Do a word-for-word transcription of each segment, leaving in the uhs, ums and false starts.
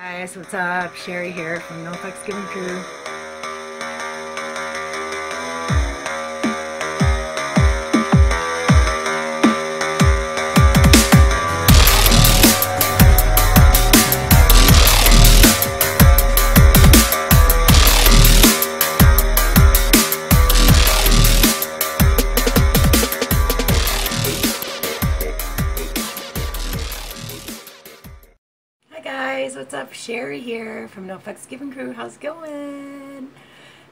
Hey guys, what's up? Sherry here from No Fucks Given Crew. What's up? Sherry here from No Fucks Given Crew. How's it going?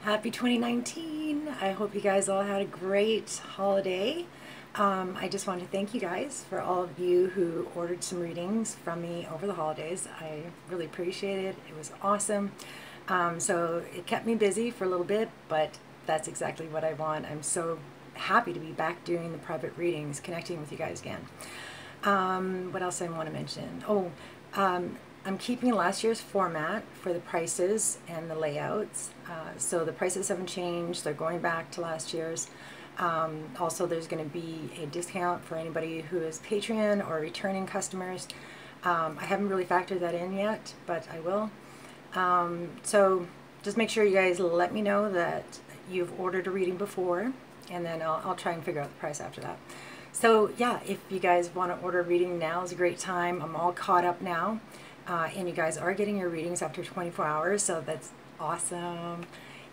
Happy twenty nineteen. I hope you guys all had a great holiday. Um, I just want to thank you guys for all of you who ordered some readings from me over the holidays. I really appreciate it. It was awesome. Um, so it kept me busy for a little bit, but that's exactly what I want. I'm so happy to be back doing the private readings, connecting with you guys again. Um, what else I want to mention? Oh, um, I'm keeping last year's format for the prices and the layouts, uh, so the prices haven't changed, they're going back to last year's. Um, also, there's going to be a discount for anybody who is Patreon or returning customers. Um, I haven't really factored that in yet, but I will. Um, so just make sure you guys let me know that you've ordered a reading before, and then I'll, I'll try and figure out the price after that. So yeah, if you guys want to order a reading, now is a great time. I'm all caught up now. Uh, and you guys are getting your readings after twenty-four hours, so that's awesome.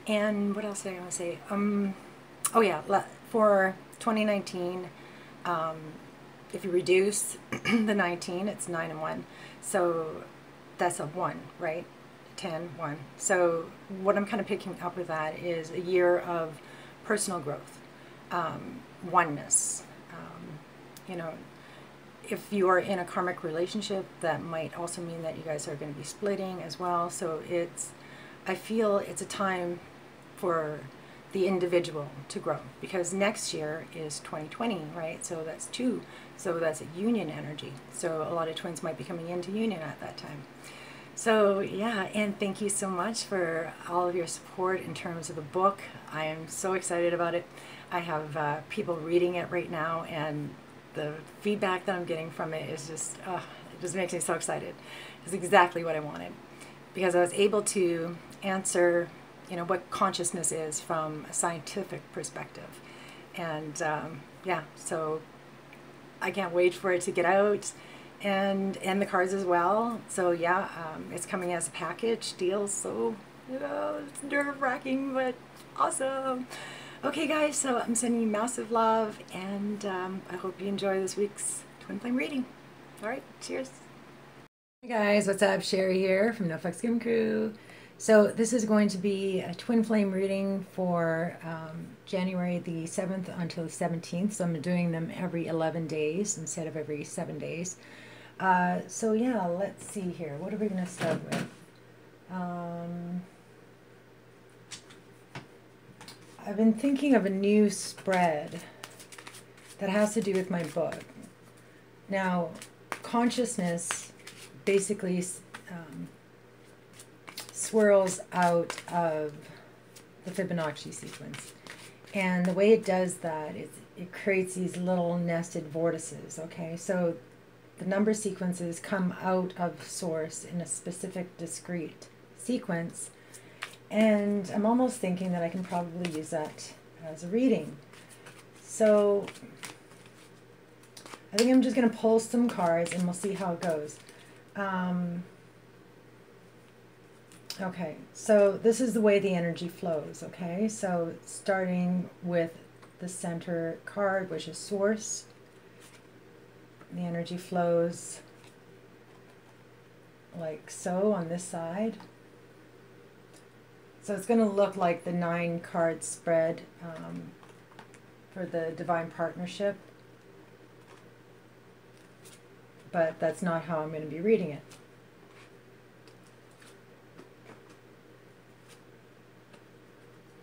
And what else did I want to say? Um, oh yeah, for twenty nineteen, um, if you reduce the nineteen, it's nine and one. So that's a one, right? ten, one. So what I'm kind of picking up with that is a year of personal growth, um, oneness, um, you know. If you are in a karmic relationship, that might also mean that you guys are going to be splitting as well. So it's, I feel it's a time for the individual to grow, because next year is twenty twenty, right? So that's two. So that's a union energy. So a lot of twins might be coming into union at that time. So yeah, and thank you so much for all of your support in terms of the book. I am so excited about it. I have uh, people reading it right now, and the feedback that I'm getting from it is just, uh, it just makes me so excited. It's exactly what I wanted, because I was able to answer, you know, what consciousness is from a scientific perspective. And um, yeah, so I can't wait for it to get out, and, and the cards as well. So yeah, um, it's coming as a package deal. So, you know, it's nerve wracking, but awesome. Okay guys, so I'm sending you massive love, and um, I hope you enjoy this week's Twin Flame reading. Alright, cheers. Hey guys, what's up? Sherry here from No Fucks Given Crew. So this is going to be a Twin Flame reading for um, January the seventh until the seventeenth, so I'm doing them every eleven days instead of every seven days. Uh, so yeah, let's see here. What are we going to start with? Um... I've been thinking of a new spread that has to do with my book. Now, consciousness basically um, swirls out of the Fibonacci sequence. And the way it does that is it creates these little nested vortices, okay? So the number sequences come out of source in a specific discrete sequence. And I'm almost thinking that I can probably use that as a reading. So I think I'm just going to pull some cards and we'll see how it goes. Um, okay, so this is the way the energy flows, okay? So starting with the center card, which is source. The energy flows like so on this side. So it's going to look like the nine card spread um, for the Divine Partnership, but that's not how I'm going to be reading it.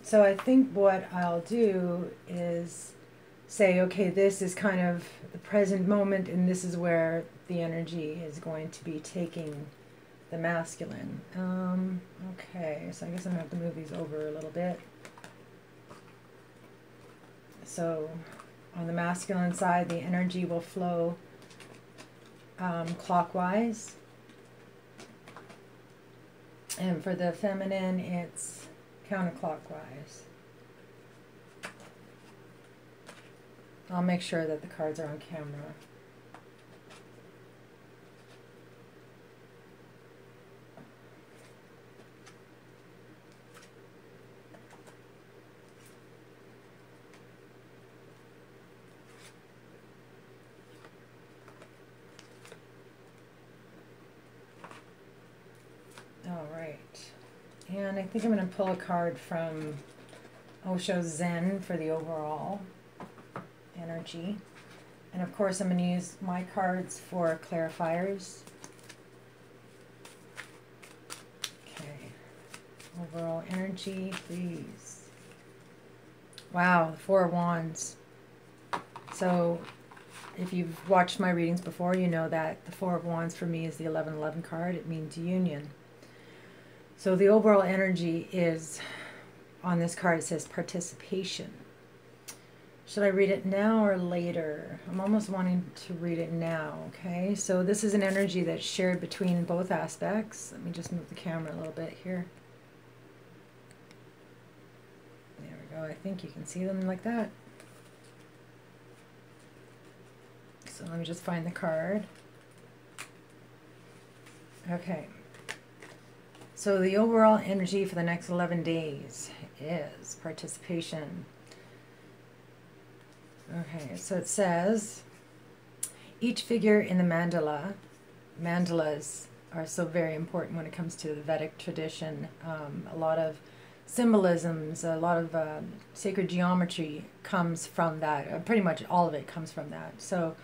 So I think what I'll do is say, okay, this is kind of the present moment, and this is where the energy is going to be taking the masculine. Um, okay, so I guess I'm going to have to move these over a little bit. So on the masculine side, the energy will flow um, clockwise. And for the feminine, it's counterclockwise. I'll make sure that the cards are on camera. And I think I'm going to pull a card from Osho Zen for the overall energy. And of course I'm going to use my cards for clarifiers. Okay. Overall energy, please. Wow, Four of Wands. So if you've watched my readings before, you know that the Four of Wands for me is the eleven eleven card. It means union. So the overall energy is, on this card it says participation. Should I read it now or later? I'm almost wanting to read it now, okay? So this is an energy that's shared between both aspects. Let me just move the camera a little bit here. There we go. I think you can see them like that. So let me just find the card. Okay. So the overall energy for the next eleven days is participation. Okay, so it says, each figure in the mandala, mandalas are so very important when it comes to the Vedic tradition. Um, a lot of symbolisms, a lot of uh, sacred geometry comes from that. Uh, pretty much all of it comes from that. So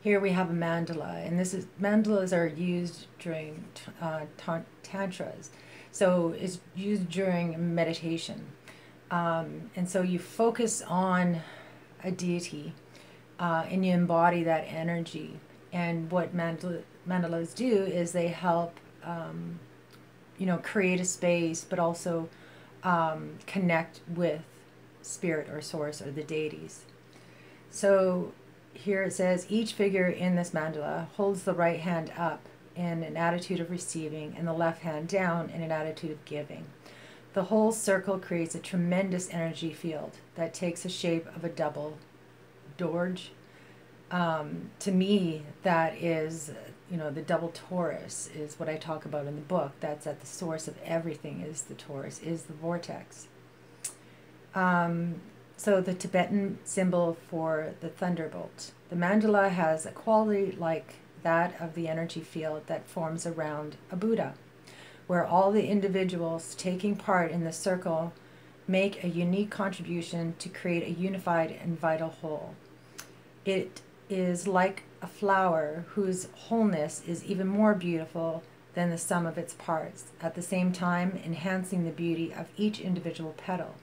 here we have a mandala, and this is mandalas are used during uh, tantras. So it's used during meditation. Um, and so you focus on a deity uh, and you embody that energy. And what mandala, mandalas do is they help, um, you know, create a space, but also um, connect with spirit or source or the deities. So here it says, each figure in this mandala holds the right hand up in an attitude of receiving and the left hand down in an attitude of giving. The whole circle creates a tremendous energy field that takes the shape of a double dorje. Um, to me, that is, you know, the double torus is what I talk about in the book. That's at the source of everything is the torus, is the vortex. Um, so the Tibetan symbol for the thunderbolt. The mandala has a quality like that of the energy field that forms around a Buddha, where all the individuals taking part in the circle make a unique contribution to create a unified and vital whole. It is like a flower whose wholeness is even more beautiful than the sum of its parts, at the same time enhancing the beauty of each individual petal.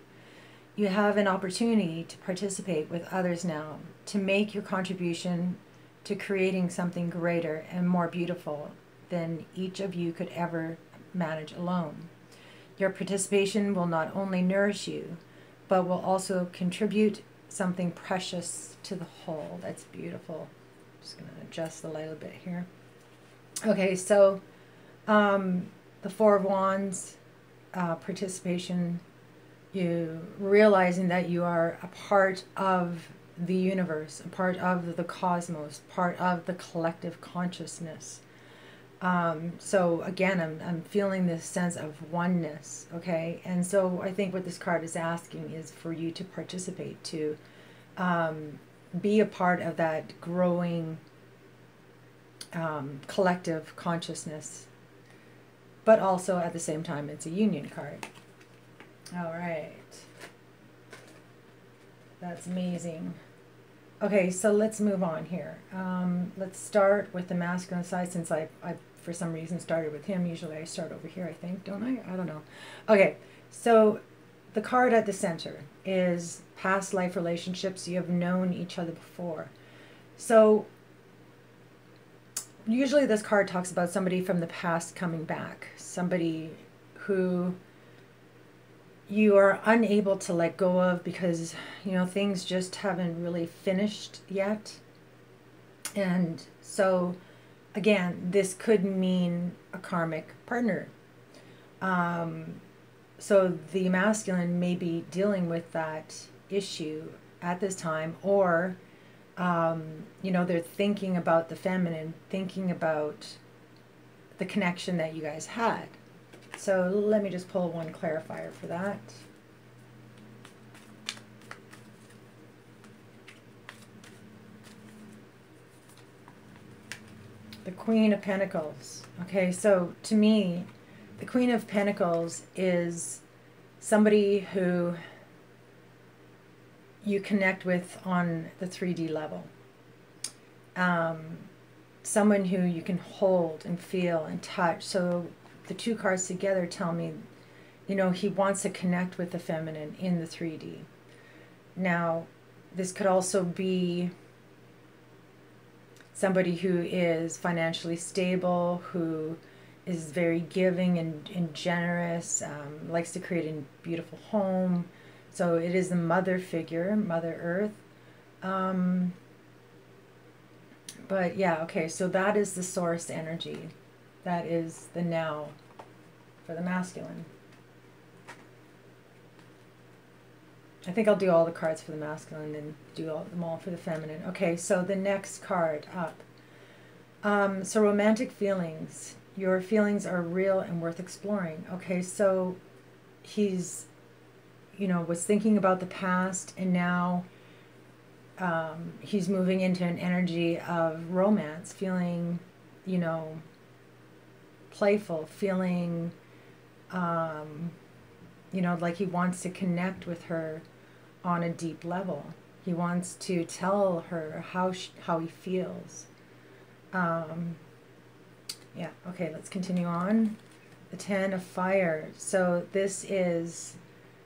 You have an opportunity to participate with others now, to make your contribution to creating something greater and more beautiful than each of you could ever manage alone. Your participation will not only nourish you, but will also contribute something precious to the whole. That's beautiful. I'm just going to adjust the light a bit here. Okay, so um, the Four of Wands, uh, participation, you realizing that you are a part of the universe, a part of the cosmos, part of the collective consciousness. Um, so again, I'm, I'm feeling this sense of oneness, okay? And so I think what this card is asking is for you to participate, to um, be a part of that growing um, collective consciousness. But also at the same time, it's a union card. All right. That's amazing. Okay, so let's move on here. Um, let's start with the masculine side, since I, I, for some reason, started with him. Usually I start over here, I think, don't I? I don't know. Okay, so the card at the center is past life relationships. You have known each other before. So usually this card talks about somebody from the past coming back, somebody who you are unable to let go of because, you know, things just haven't really finished yet. And so, again, this could mean a karmic partner. Um, so the masculine may be dealing with that issue at this time, or, um, you know, they're thinking about the feminine, thinking about the connection that you guys had. So let me just pull one clarifier for that. The Queen of Pentacles. Okay, so to me, the Queen of Pentacles is somebody who you connect with on the three D level. Um, someone who you can hold and feel and touch. So the two cards together tell me, you know, he wants to connect with the feminine in the three D. Now, this could also be somebody who is financially stable, who is very giving and, and generous, um, likes to create a beautiful home. So it is the mother figure, Mother Earth. Um, but yeah, okay, so that is the source energy. That is the now for the masculine. I think I'll do all the cards for the masculine and do all, them all for the feminine. Okay, so the next card up. Um, so romantic feelings. Your feelings are real and worth exploring. Okay, so he's, you know, was thinking about the past, and now um, he's moving into an energy of romance, feeling, you know, playful, feeling, um, you know, like he wants to connect with her on a deep level. He wants to tell her how she, how he feels. Um, yeah, okay, let's continue on. The Ten of Fire. So this is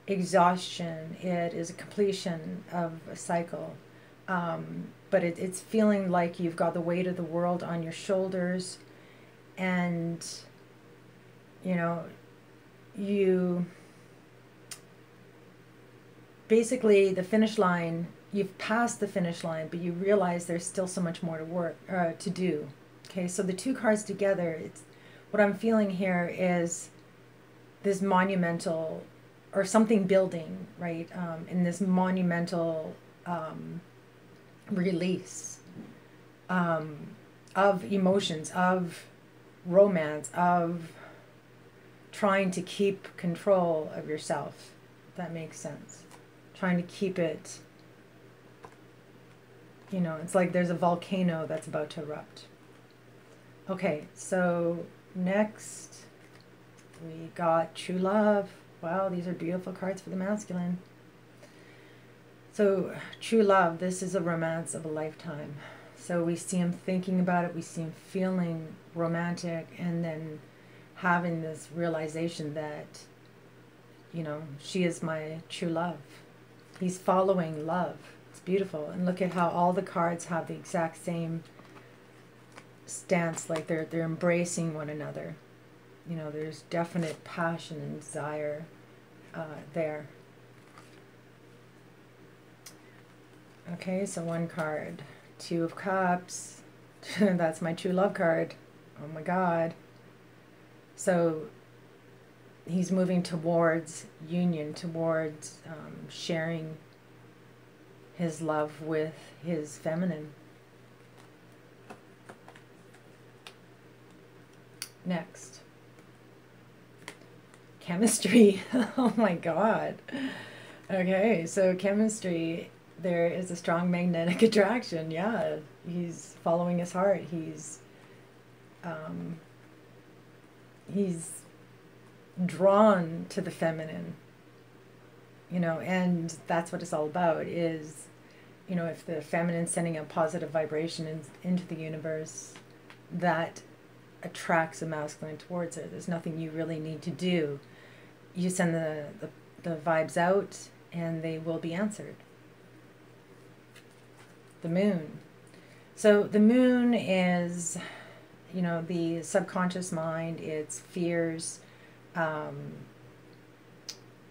exhaustion. It is a completion of a cycle. Um, but it, it's feeling like you've got the weight of the world on your shoulders, and, you know, you... basically, the finish line, you've passed the finish line, but you realize there's still so much more to work, uh, to do. Okay, so the two cards together, it's, what I'm feeling here is this monumental, or something building, right, um, in this monumental um, release um, of emotions, of romance, of trying to keep control of yourself, if that makes sense. Trying to keep it, you know, it's like there's a volcano that's about to erupt. Okay, so next we got true love. Wow, these are beautiful cards for the masculine. So true love, this is a romance of a lifetime. So we see him thinking about it, we see him feeling romantic, and then having this realization that, you know, she is my true love. He's following love. It's beautiful. And look at how all the cards have the exact same stance, like they're they're embracing one another. You know, there's definite passion and desire uh, there. Okay, so one card. Two of Cups. That's my true love card. Oh my God. So he's moving towards union, towards um, sharing his love with his feminine. Next. Chemistry. Oh my God. Okay, so chemistry. There is a strong magnetic attraction. Yeah, he's following his heart. He's, um, he's... drawn to the feminine, you know, and that's what it's all about, is, you know, if the feminine's sending a positive vibration in, into the universe, that attracts the masculine towards her. There's nothing you really need to do. You send the, the, the vibes out and they will be answered. The moon. So the moon is, you know, the subconscious mind, it's fears, Um,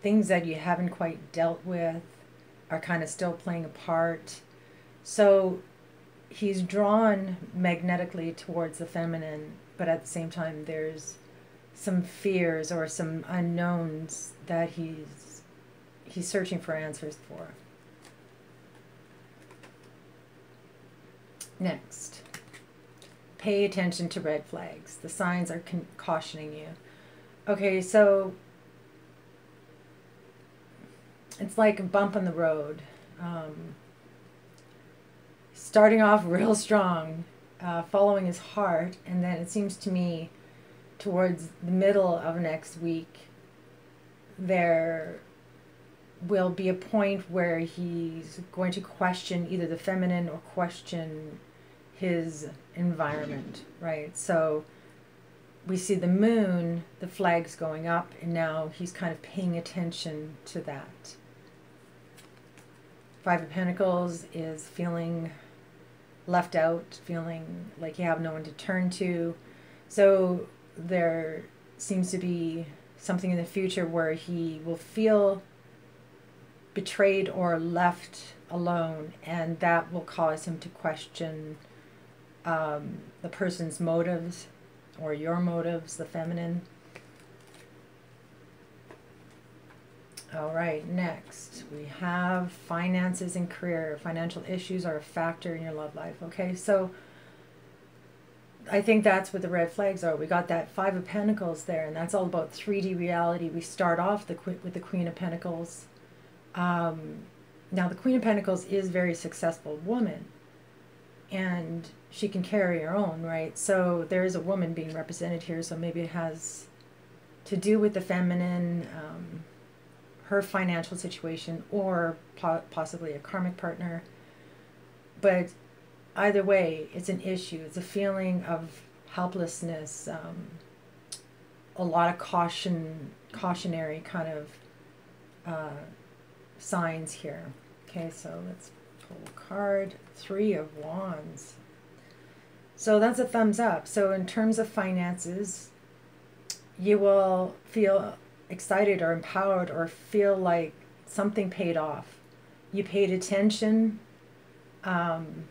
things that you haven't quite dealt with are kind of still playing a part. So he's drawn magnetically towards the feminine, but at the same time there's some fears or some unknowns that he's he's searching for answers for. Next, pay attention to red flags. The signs are con cautioning you. Okay, so it's like a bump on the road. Um, starting off real strong, uh, following his heart, and then it seems to me towards the middle of next week, there will be a point where he's going to question either the feminine or question his environment, right? So we see the moon, the flags going up, and now he's kind of paying attention to that. Five of Pentacles is feeling left out, feeling like you have no one to turn to. So there seems to be something in the future where he will feel betrayed or left alone, and that will cause him to question um, the person's motives or your motives, the feminine. All right, next we have finances and career. Financial issues are a factor in your love life. Okay, so I think that's what the red flags are. We got that Five of Pentacles there, and that's all about three D reality. We start off the, with the Queen of Pentacles. Um, now, the Queen of Pentacles is a very successful woman, and she can carry her own, right? So there is a woman being represented here, so maybe it has to do with the feminine, um, her financial situation, or po possibly a karmic partner. But either way, it's an issue. It's a feeling of helplessness, um, a lot of caution, cautionary kind of uh, signs here. Okay, so let's pull a card. Three of Wands. So that's a thumbs up. So in terms of finances, you will feel excited or empowered or feel like something paid off. You paid attention, um,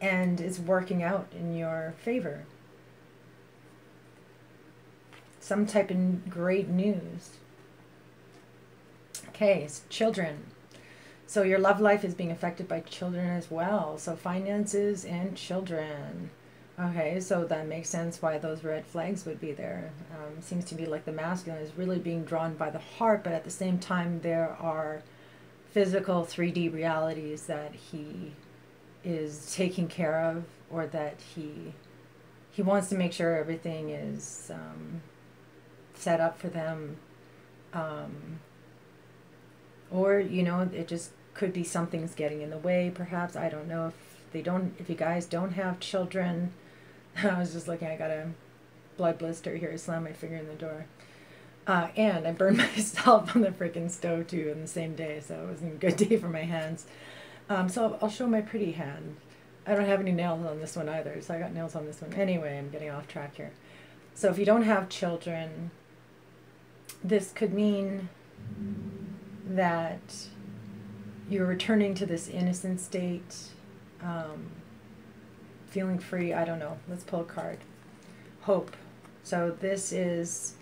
and it's working out in your favor. Some type of great news. Okay, so children. So your love life is being affected by children as well. So finances and children. Okay, so that makes sense why those red flags would be there. Um, seems to be like the masculine is really being drawn by the heart, but at the same time there are physical three D realities that he is taking care of, or that he he wants to make sure everything is um, set up for them. Um, or, you know, it just could be something's getting in the way, perhaps. I don't know if they don't, if you guys don't have children. I was just looking, I got a blood blister here, I slammed my finger in the door. Uh, and I burned myself on the freaking stove too on the same day, so it wasn't a good day for my hands. Um, so I'll show my pretty hand. I don't have any nails on this one either, so I got nails on this one. Anyway, I'm getting off track here. So if you don't have children, this could mean that you're returning to this innocent state, um, feeling free, I don't know. Let's pull a card. Hope. So this is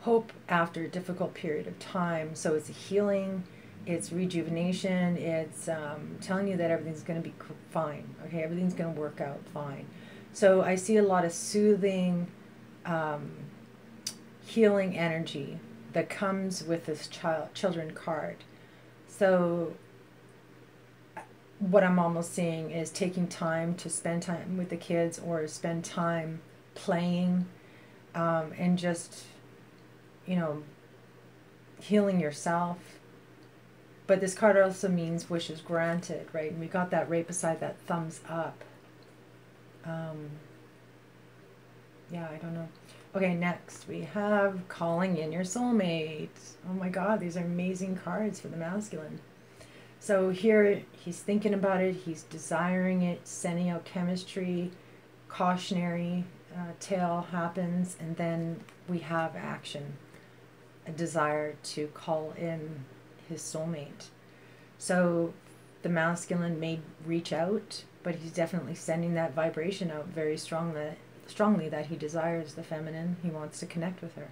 hope after a difficult period of time. So it's a healing. It's rejuvenation. It's um, telling you that everything's going to be fine. Okay, everything's going to work out fine. So I see a lot of soothing, um, healing energy that comes with this child children card. So what I'm almost seeing is taking time to spend time with the kids, or spend time playing, um, and just, you know, healing yourself. But this card also means wishes granted, right? And we got that right beside that thumbs up. Um, yeah, I don't know. Okay, next we have calling in your soulmate. Oh my God, these are amazing cards for the masculine. So here he's thinking about it, he's desiring it, sending out chemistry, cautionary uh, tale happens, and then we have action, a desire to call in his soulmate. So the masculine may reach out, but he's definitely sending that vibration out very strongly, strongly that he desires the feminine. He wants to connect with her.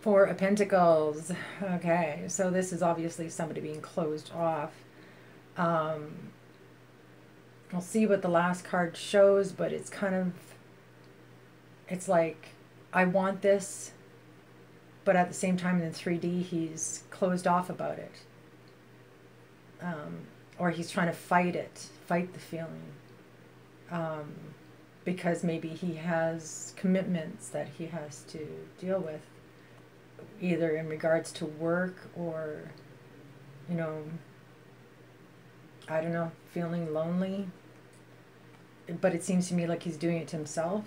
Four of Pentacles. Okay, so this is obviously somebody being closed off. Um, we'll see what the last card shows, but it's kind of, it's like, I want this, but at the same time in three D, he's closed off about it. Um, or he's trying to fight it, fight the feeling. Um, because maybe he has commitments that he has to deal with, either in regards to work or, you know, I don't know, feeling lonely. But it seems to me like he's doing it to himself.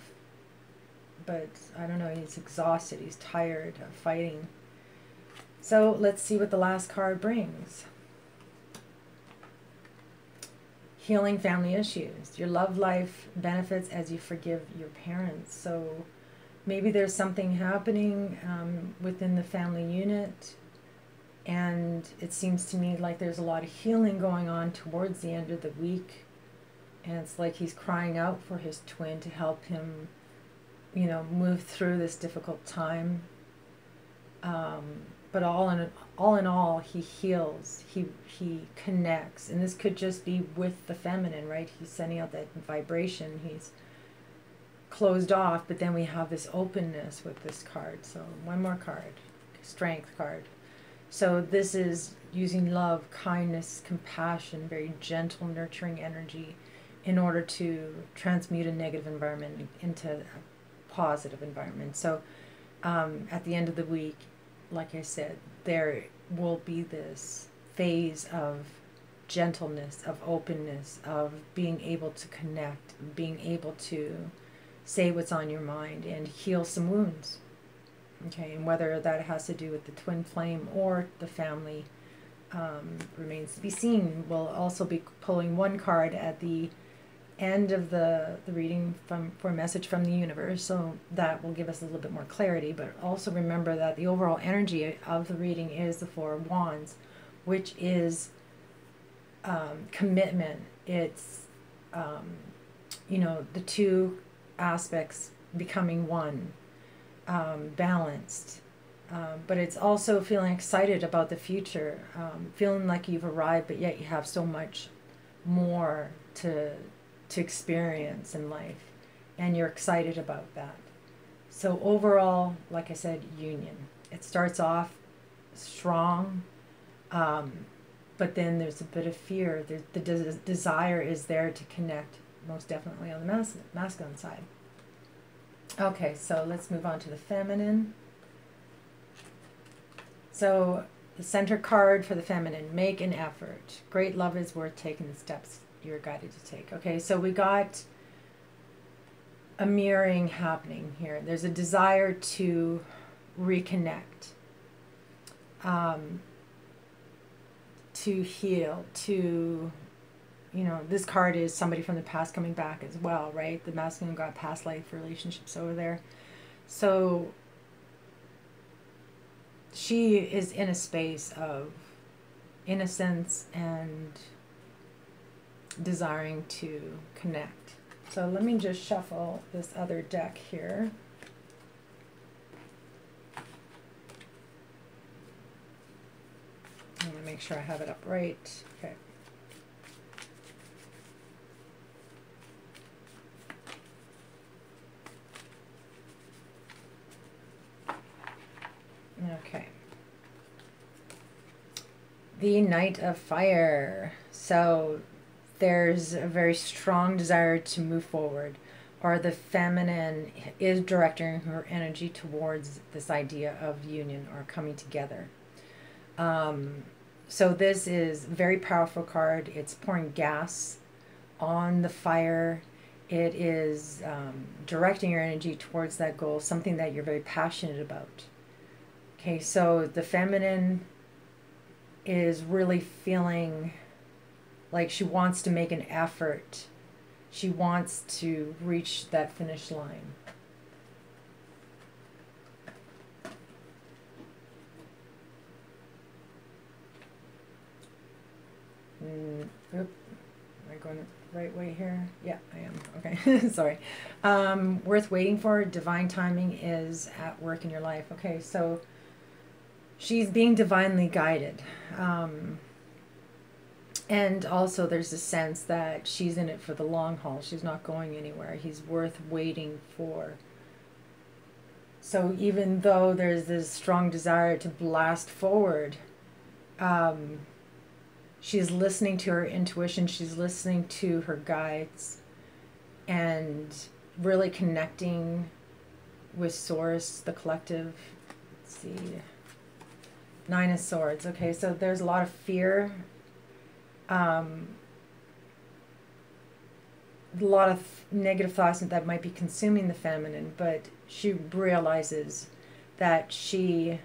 But I don't know, he's exhausted, he's tired of fighting. So let's see what the last card brings. Healing family issues. Your love life benefits as you forgive your parents. So maybe there's something happening um, within the family unit, and it seems to me like there's a lot of healing going on towards the end of the week, and it's like he's crying out for his twin to help him, you know, move through this difficult time. Um, but all in all, in all, he heals. He he connects, and this could just be with the feminine, right? He's sending out that vibration. He's closed off, but then we have this openness with this card. So one more card, strength card. So this is using love, kindness, compassion, very gentle, nurturing energy, in order to transmute a negative environment into a positive environment. So um, at the end of the week, like I said, there will be this phase of gentleness, of openness, of being able to connect, being able to say what's on your mind and heal some wounds. Okay, and whether that has to do with the twin flame or the family um, remains to be seen. We'll also be pulling one card at the end of the, the reading from, for a message from the universe, so that will give us a little bit more clarity. But also remember that the overall energy of the reading is the Four of Wands, which is um, commitment. It's, um, you know, the two aspects becoming one, um, balanced, um, but it's also feeling excited about the future, um, feeling like you've arrived, but yet you have so much more to to experience in life, and you're excited about that. So overall, like I said, union. It starts off strong, um, but then there's a bit of fear. There's, the des desire is there to connect, most definitely on the mas masculine side. Okay, so let's move on to the feminine. So the center card for the feminine, make an effort. Great love is worth taking the steps you're guided to take. Okay, so we got a mirroring happening here. There's a desire to reconnect, um, to heal, to... You know, this card is somebody from the past coming back as well, right? The masculine got past life relationships over there. So she is in a space of innocence and desiring to connect. So let me just shuffle this other deck here. I'm going to make sure I have it up right. Okay. Okay. The Knight of Fire. So there's a very strong desire to move forward, or the feminine is directing her energy towards this idea of union or coming together. Um, so this is a very powerful card. It's pouring gas on the fire. It is um, directing your energy towards that goal, something that you're very passionate about. Okay, so the feminine is really feeling like she wants to make an effort. She wants to reach that finish line. Mm, oop, am I going to... right way here? Yeah, I am. Okay, sorry. Um, worth waiting for. Divine timing is at work in your life. Okay, so she's being divinely guided. Um, and also there's a sense that she's in it for the long haul. She's not going anywhere. He's worth waiting for. So even though there's this strong desire to blast forward, um, she's listening to her intuition, she's listening to her guides, and really connecting with Source, the collective. Let's see. Nine of Swords. Okay, so there's a lot of fear, um, a lot of negative thoughts that might be consuming the feminine, but she realizes that she,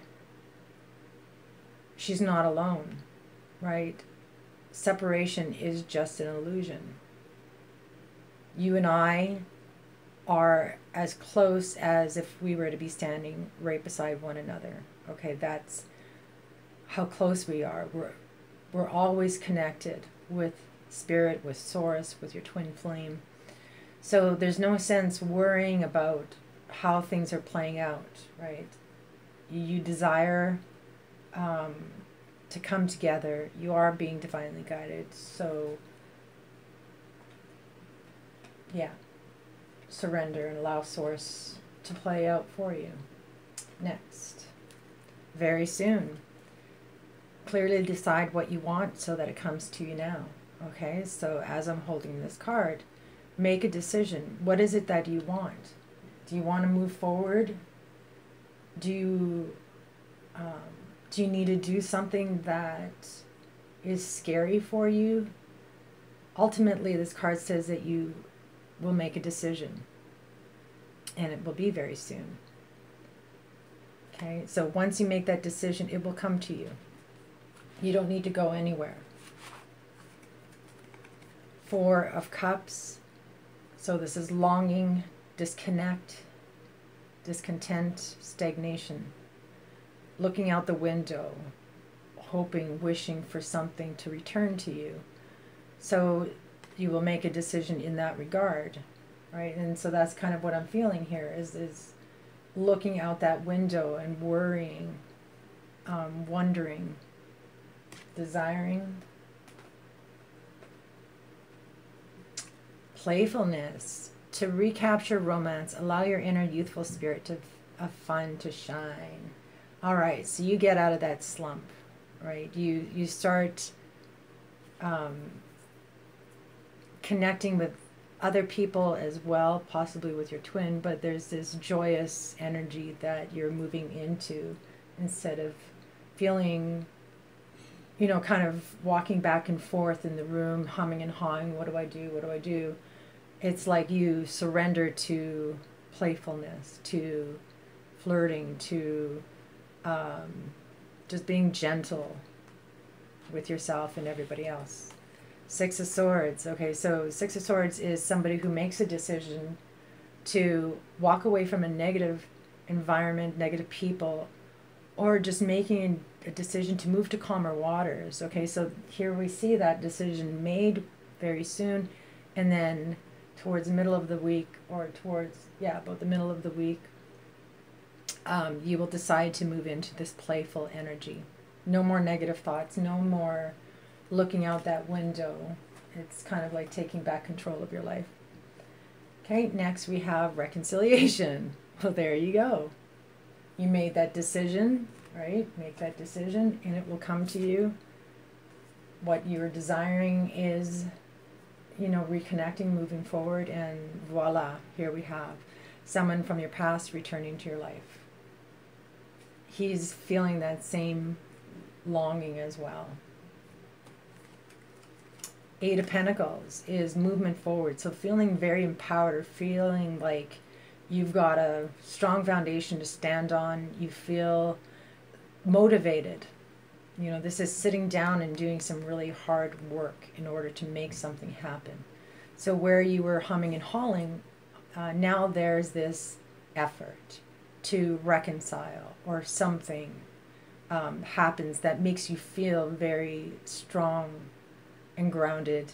she's not alone, right? Separation is just an illusion. You and I are as close as if we were to be standing right beside one another. Okay, that's how close we are. We're, we're always connected with Spirit, with Source, with your twin flame. So there's no sense worrying about how things are playing out, right? You desire um, to come together, you are being divinely guided, so yeah, surrender and allow Source to play out for you. Next, very soon. Clearly decide what you want so that it comes to you now. Okay, so as I'm holding this card, make a decision. What is it that you want? Do you want to move forward? Do you um, Do you need to do something that is scary for you? Ultimately, this card says that you will make a decision, and it will be very soon. Okay, so once you make that decision, it will come to you. You don't need to go anywhere. Four of Cups. So this is longing, disconnect, discontent, stagnation. Looking out the window, hoping, wishing for something to return to you. So you will make a decision in that regard, right? And so that's kind of what I'm feeling here is, is looking out that window and worrying, um, wondering, desiring. Playfulness. To recapture romance, allow your inner youthful spirit to, of fun to shine. All right, so you get out of that slump, right? You you start um, connecting with other people as well, possibly with your twin, but there's this joyous energy that you're moving into instead of feeling, you know, kind of walking back and forth in the room, humming and hawing, what do I do, what do I do? It's like you surrender to playfulness, to flirting, to... Um, just being gentle with yourself and everybody else. Six of Swords. Okay, so Six of Swords is somebody who makes a decision to walk away from a negative environment, negative people, or just making a decision to move to calmer waters. Okay, so here we see that decision made very soon, and then towards the middle of the week, or towards, yeah, about the middle of the week, Um, you will decide to move into this playful energy. No more negative thoughts, no more looking out that window. It's kind of like taking back control of your life. Okay, next we have reconciliation. Well, there you go. You made that decision, right? Make that decision and it will come to you. What you're desiring is, you know, reconnecting, moving forward, and voila, here we have someone from your past returning to your life. He's feeling that same longing as well. Eight of Pentacles is movement forward. So feeling very empowered, feeling like you've got a strong foundation to stand on. You feel motivated. You know, this is sitting down and doing some really hard work in order to make something happen. So where you were humming and hawing, uh, now there's this effort to reconcile, or something um, happens that makes you feel very strong and grounded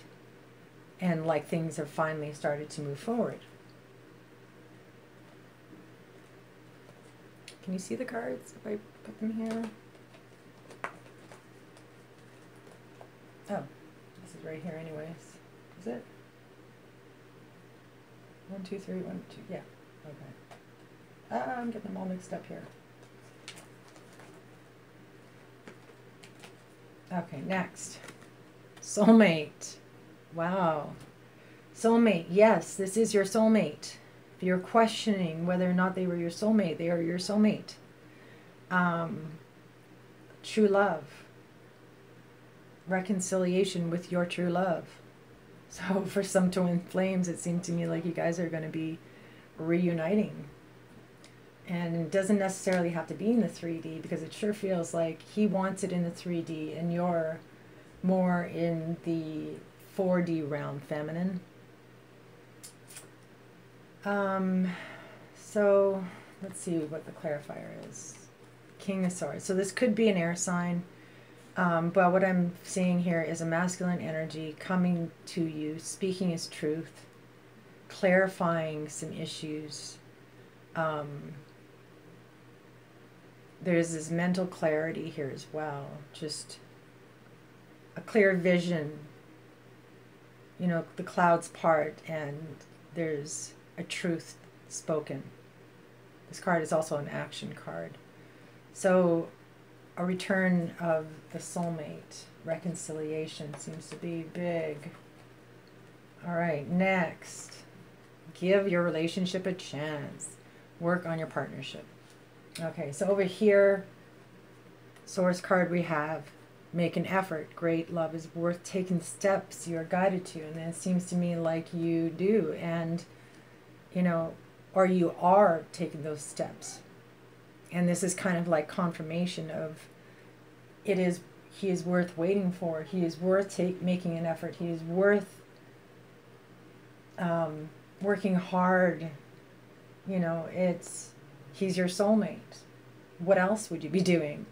and like things have finally started to move forward. Can you see the cards if I put them here? Oh, this is right here anyways. Is it? One, two, three, one, two, yeah. Okay. Uh, I'm getting them all mixed up here. Okay, next. Soulmate. Wow. Soulmate. Yes, this is your soulmate. If you're questioning whether or not they were your soulmate, they are your soulmate. Um, true love. Reconciliation with your true love. So for some twin flames, it seemed to me like you guys are going to be reuniting. And it doesn't necessarily have to be in the three D, because it sure feels like he wants it in the three D and you're more in the four D realm, feminine. Um, so let's see what the clarifier is. King of Swords. So this could be an air sign, um, but what I'm seeing here is a masculine energy coming to you, speaking his truth, clarifying some issues. Um, There's this mental clarity here as well, just a clear vision, you know, the clouds part and there's a truth spoken. This card is also an action card. So a return of the soulmate, reconciliation seems to be big. All right, next, give your relationship a chance. Work on your partnership. Okay, so over here, source card we have, make an effort. Great love is worth taking steps you are guided to. And then it seems to me like you do. And, you know, or you are taking those steps. And this is kind of like confirmation of it is, he is worth waiting for. He is worth take, making an effort. He is worth um, working hard. You know, it's, he's your soulmate. What else would you be doing?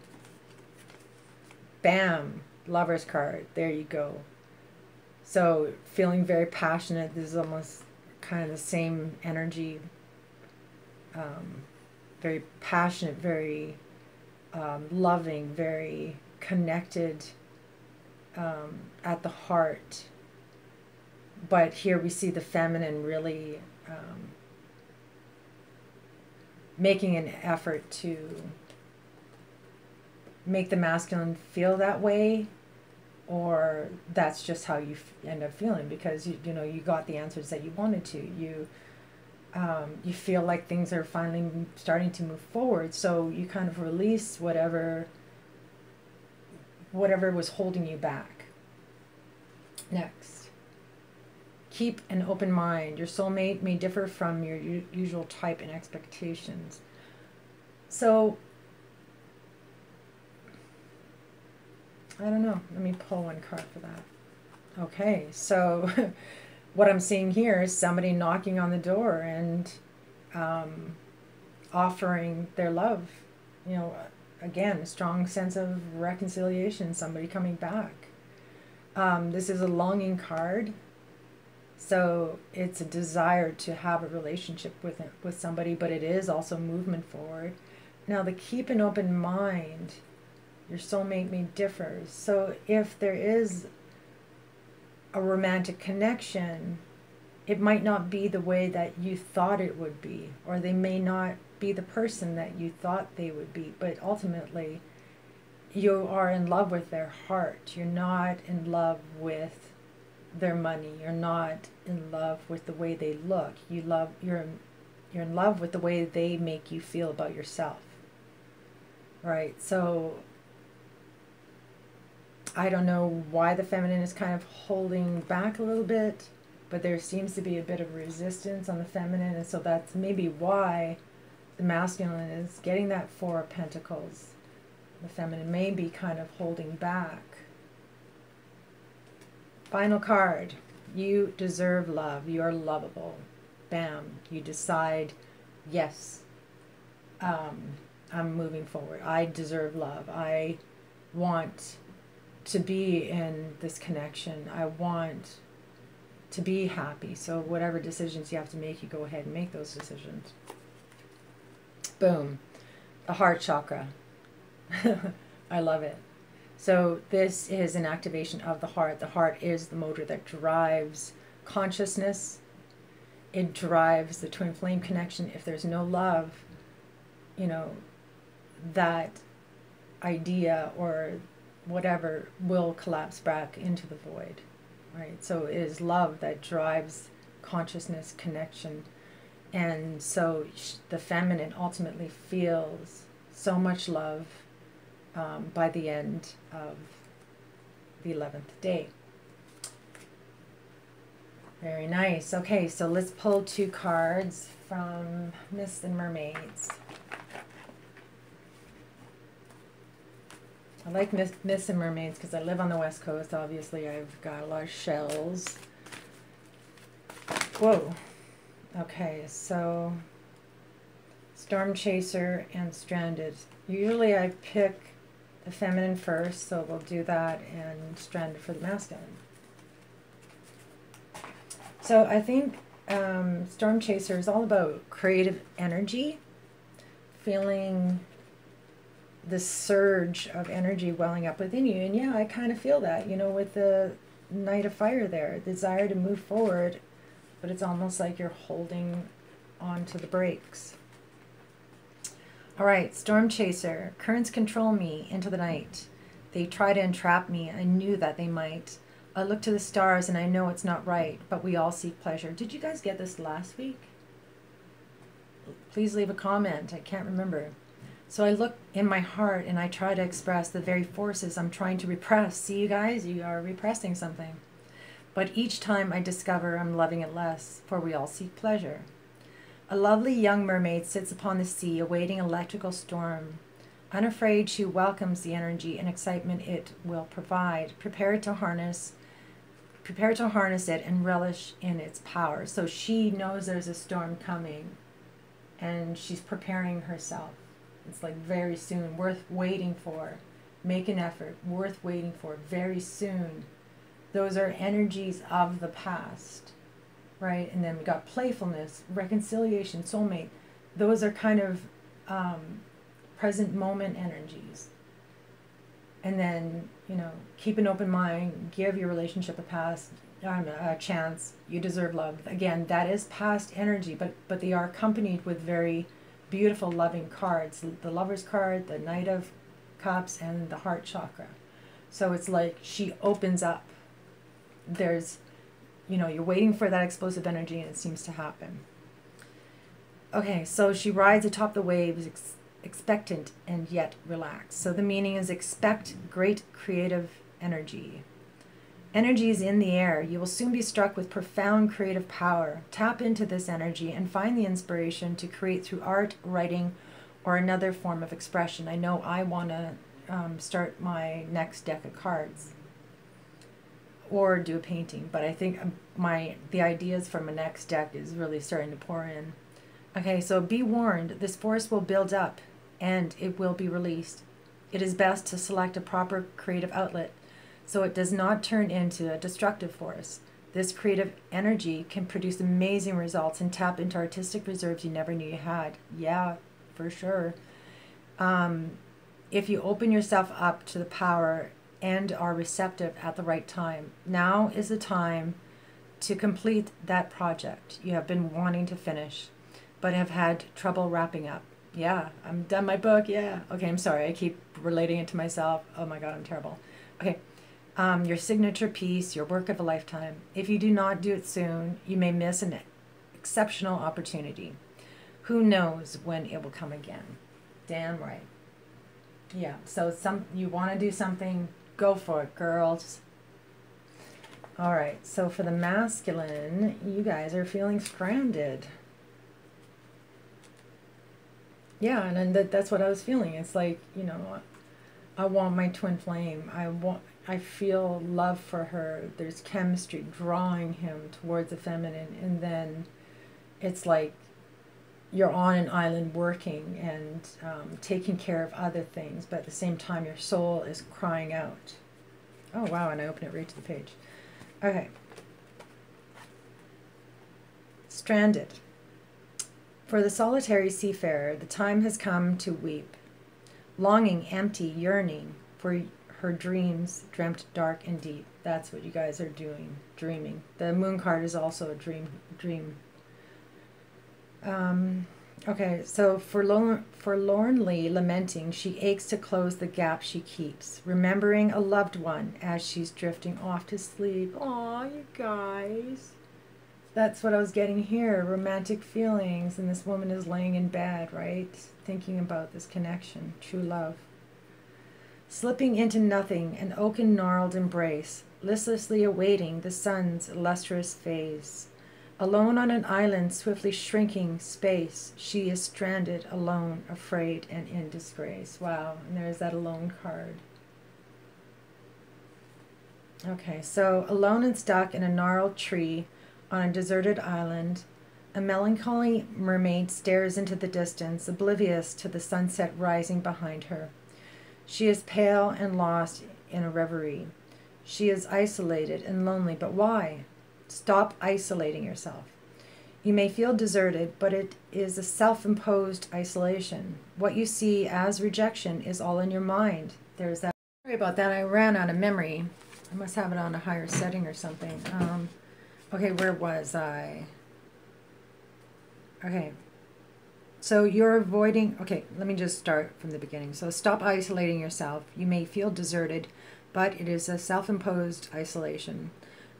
Bam, lover's card. There you go. So feeling very passionate. This is almost kind of the same energy. Um, very passionate, very um, loving, very connected um, at the heart. But here we see the feminine really um, making an effort to make the masculine feel that way, or that's just how you f end up feeling because you you know you got the answers that you wanted to. You um, you feel like things are finally starting to move forward, so you kind of release whatever whatever was holding you back. Next, keep an open mind. Your soulmate may differ from your u usual type and expectations. So, I don't know. Let me pull one card for that. Okay, so what I'm seeing here is somebody knocking on the door and um, offering their love. You know, again, a strong sense of reconciliation, somebody coming back. Um, this is a longing card. So it's a desire to have a relationship with with somebody, but it is also movement forward. Now, the keep an open mind, your soulmate may differ. So if there is a romantic connection, it might not be the way that you thought it would be, or they may not be the person that you thought they would be. But ultimately, you are in love with their heart. You're not in love with their money. You're not in love with the way they look. You love, you're, you're in love with the way they make you feel about yourself. Right? So I don't know why the feminine is kind of holding back a little bit, but there seems to be a bit of resistance on the feminine, and so that's maybe why the masculine is getting that Four of Pentacles. The feminine may be kind of holding back. Final card, you deserve love. You're lovable. Bam. You decide, yes, um, I'm moving forward. I deserve love. I want to be in this connection. I want to be happy. So whatever decisions you have to make, you go ahead and make those decisions. Boom. The heart chakra. I love it. So this is an activation of the heart. The heart is the motor that drives consciousness. It drives the twin flame connection. If there's no love, you know, that idea or whatever will collapse back into the void, right? So it is love that drives consciousness connection. And so the feminine ultimately feels so much love um, by the end of the eleventh day. Very nice. Okay, so let's pull two cards from Myths and Mermaids. I like Myths and Mermaids because I live on the West Coast. Obviously, I've got a lot of shells. Whoa. Okay, so Storm Chaser and Stranded. Usually I pick the feminine first, so we'll do that, and Stranded for the masculine. So I think um, Storm Chaser is all about creative energy, feeling the surge of energy welling up within you. And yeah, I kind of feel that, you know, with the Knight of Fire there, desire to move forward, but it's almost like you're holding on to the brakes. All right, Storm Chaser. Currents control me into the night. They try to entrap me. I knew that they might. I look to the stars and I know it's not right, but we all seek pleasure. Did you guys get this last week? Please leave a comment. I can't remember. So I look in my heart and I try to express the very forces I'm trying to repress. See, you guys, you are repressing something. But each time I discover I'm loving it less, for we all seek pleasure. A lovely young mermaid sits upon the sea, awaiting electrical storm. Unafraid, she welcomes the energy and excitement it will provide. Prepare to harness, prepare to harness it and relish in its power. So she knows there's a storm coming, and she's preparing herself. It's like very soon, worth waiting for. Make an effort, worth waiting for, very soon. Those are energies of the past, right? And then we got playfulness, reconciliation, soulmate. Those are kind of um, present moment energies. And then, you know, keep an open mind, give your relationship a pass, um, a chance. You deserve love. Again, that is past energy, but, but they are accompanied with very beautiful loving cards, the Lover's card, the Knight of Cups, and the heart chakra. So it's like she opens up. There's, you know, you're waiting for that explosive energy and it seems to happen. Okay, so she rides atop the waves, ex expectant and yet relaxed. So the meaning is expect great creative energy. Energy is in the air. You will soon be struck with profound creative power. Tap into this energy and find the inspiration to create through art, writing, or another form of expression. I know I want to um, start my next deck of cards or do a painting, but I think my the ideas for my next deck is really starting to pour in. Okay, so be warned. This force will build up and it will be released. It is best to select a proper creative outlet, so it does not turn into a destructive force. This creative energy can produce amazing results and tap into artistic reserves you never knew you had. Yeah, for sure. Um, if you open yourself up to the power and are receptive at the right time, now is the time to complete that project you have been wanting to finish, but have had trouble wrapping up. Yeah, I'm done my book, yeah. Okay, I'm sorry, I keep relating it to myself. Oh my God, I'm terrible. Okay. Um, your signature piece, your work of a lifetime. If you do not do it soon, you may miss an exceptional opportunity. Who knows when it will come again? Damn right. Yeah, so some you want to do something, go for it, girls. All right, so for the masculine, you guys are feeling stranded. Yeah, and, and that, that's what I was feeling. It's like, you know, I want my twin flame. I want... I feel love for her. There's chemistry drawing him towards the feminine, and then it's like you're on an island working and um, taking care of other things, but at the same time your soul is crying out. Oh wow, and I open it right to the page. Okay, stranded. For the solitary seafarer, the time has come to weep, longing, empty, yearning for her dreams dreamt dark and deep. That's what you guys are doing, dreaming. The moon card is also a dream. dream. Um, okay, so forlorn, forlornly lamenting, she aches to close the gap she keeps, remembering a loved one as she's drifting off to sleep. Aw, you guys. That's what I was getting here, romantic feelings, and this woman is laying in bed, right? Thinking about this connection, true love. Slipping into nothing, an oaken gnarled embrace, listlessly awaiting the sun's lustrous phase. Alone on an island, swiftly shrinking space, she is stranded, alone, afraid, and in disgrace. Wow, and there's that alone card. Okay, so alone and stuck in a gnarled tree, on a deserted island, a melancholy mermaid stares into the distance, oblivious to the sunset rising behind her. She is pale and lost in a reverie. She is isolated and lonely, but why? Stop isolating yourself. You may feel deserted, but it is a self-imposed isolation. What you see as rejection is all in your mind. There's that. Sorry about that. I ran out of memory. I must have it on a higher setting or something. Um, Okay, where was I? Okay, so you're avoiding, okay, let me just start from the beginning. So stop isolating yourself. You may feel deserted, but it is a self-imposed isolation.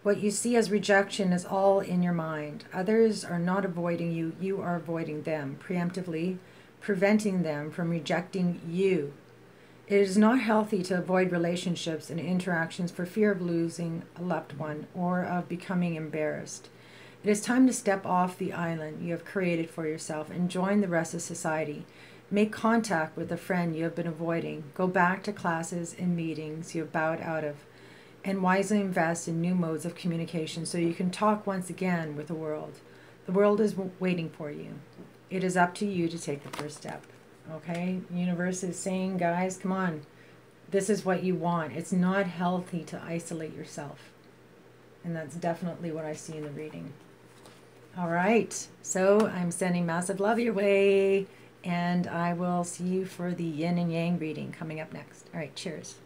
What you see as rejection is all in your mind. Others are not avoiding you, you are avoiding them, preemptively preventing them from rejecting you. It is not healthy to avoid relationships and interactions for fear of losing a loved one or of becoming embarrassed. It is time to step off the island you have created for yourself and join the rest of society. Make contact with a friend you have been avoiding. Go back to classes and meetings you have bowed out of, and wisely invest in new modes of communication so you can talk once again with the world. The world is waiting for you. It is up to you to take the first step. Okay, universe is saying, guys, come on. This is what you want. It's not healthy to isolate yourself. And that's definitely what I see in the reading. All right, so I'm sending massive love your way, and I will see you for the yin and yang reading coming up next. All right, cheers.